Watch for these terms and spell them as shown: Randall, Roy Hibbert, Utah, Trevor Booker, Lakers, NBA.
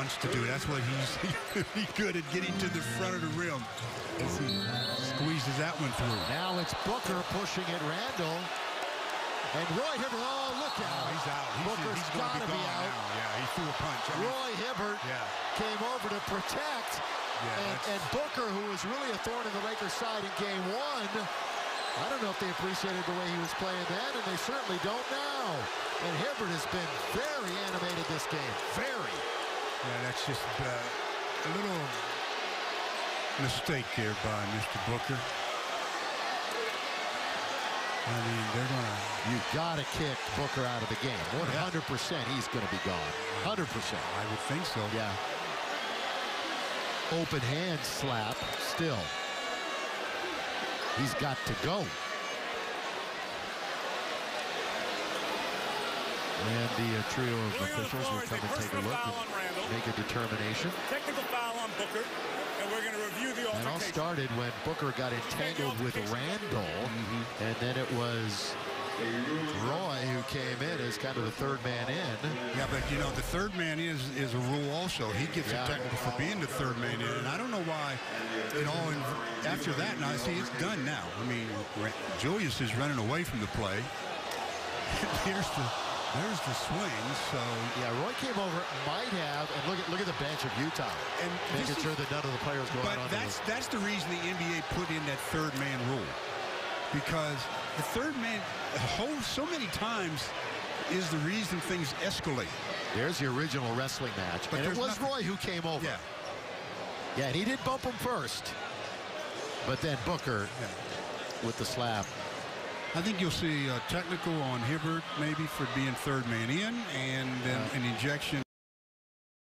wants to do. That's what he's good at, getting to the front of the rim. As he squeezes that one through. Now it's Booker pushing at Randall. And Roy Hibbert, oh, look out. Oh, he's out. Booker's got to be out. Now. Yeah, he threw a punch. Roy Hibbert came over to protect. Yeah, and Booker, who was really a thorn in the Lakers' side in game one, I don't know if they appreciated the way he was playing that, and they certainly don't now. And Hibbert has been very animated this game. Very. Yeah, that's just a little mistake there by Mr. Booker. I mean, they're going to... You've got to kick Booker out of the game. 100% he's going to be gone. 100%. I would think so. Yeah. Open hand slap still. He's got to go. And the trio of officials will come and take a look and make a determination. Technical foul on Booker, and we're going to review the altercation. It all started when Booker got entangled with Randall, and then it was Roy who came in as kind of the third man in. Yeah, but you know, the third man in is a rule also. He gets a technical for being the third man in, and I don't know why it all, after that, now see, it's done now. I mean, Julius is running away from the play. There's the swing, so... Yeah, Roy came over, might have, and look at the bench of Utah, and making sure that none of the players go out on. But that's the reason the NBA put in that third man rule, because the third man holds so many times is the reason things escalate. There's the original wrestling match, but and it was nothing. Roy who came over. Yeah, and he did bump him first, but then Booker with the slap. I think you'll see a technical on Hibbert, maybe for being third man in, and an injection.